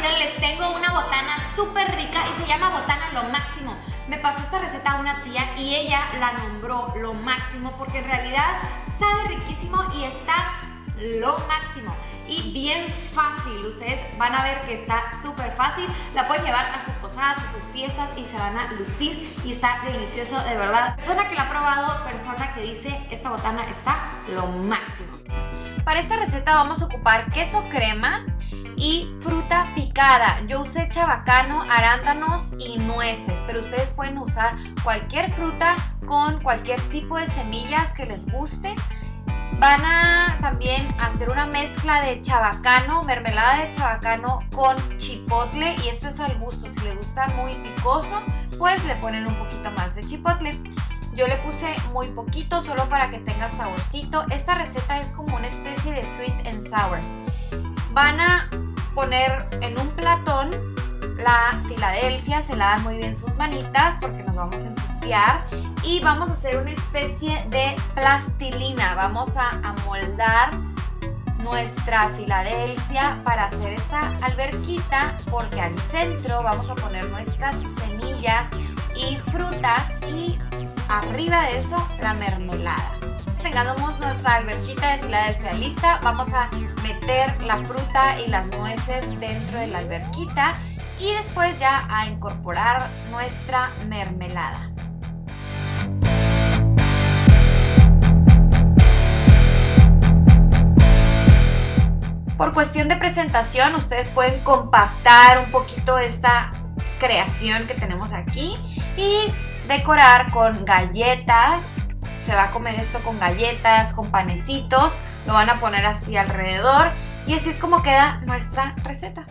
ocasión les tengo una botana súper rica y se llama Botana Lo Máximo. Me pasó esta receta a una tía y ella la nombró Lo Máximo porque en realidad sabe riquísimo y está lo máximo y bien fácil. Ustedes van a ver que está súper fácil, la pueden llevar a sus posadas, a sus fiestas y se van a lucir y está delicioso, de verdad. Persona que la ha probado, persona que dice esta botana está lo máximo. Para esta receta vamos a ocupar queso crema y fruta picada. Yo usé chabacano, arándanos y nueces, pero ustedes pueden usar cualquier fruta con cualquier tipo de semillas que les guste. Van a también hacer una mezcla de chabacano, mermelada de chabacano con chipotle, y esto es al gusto. Si les gusta muy picoso, pues le ponen un poquito más de chipotle. Yo le puse muy poquito solo para que tenga saborcito. Esta receta es como una especie de sweet and sour. Van a poner en un platón la Filadelfia, se lavan muy bien sus manitas porque nos vamos a ensuciar. Y vamos a hacer una especie de plastilina, vamos a amoldar nuestra Filadelfia para hacer esta alberquita, porque al centro vamos a poner nuestras semillas y fruta y arriba de eso la mermelada. Tengamos nuestra alberquita de Filadelfia lista, vamos a meter la fruta y las nueces dentro de la alberquita y después ya a incorporar nuestra mermelada. Por cuestión de presentación, ustedes pueden compactar un poquito esta creación que tenemos aquí y decorar con galletas. Se va a comer esto con galletas, con panecitos, lo van a poner así alrededor y así es como queda nuestra receta.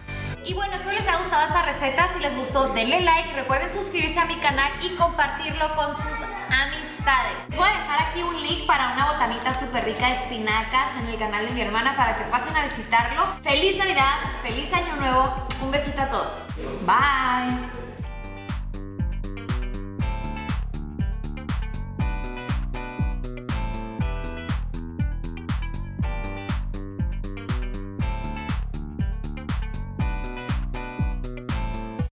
Y bueno, espero les haya gustado esta receta. Si les gustó, denle like, recuerden suscribirse a mi canal y compartirlo con sus amistades. Les voy a dejar aquí un link para una botanita súper rica de espinacas en el canal de mi hermana para que pasen a visitarlo. ¡Feliz Navidad! ¡Feliz Año Nuevo! Un besito a todos. Bye.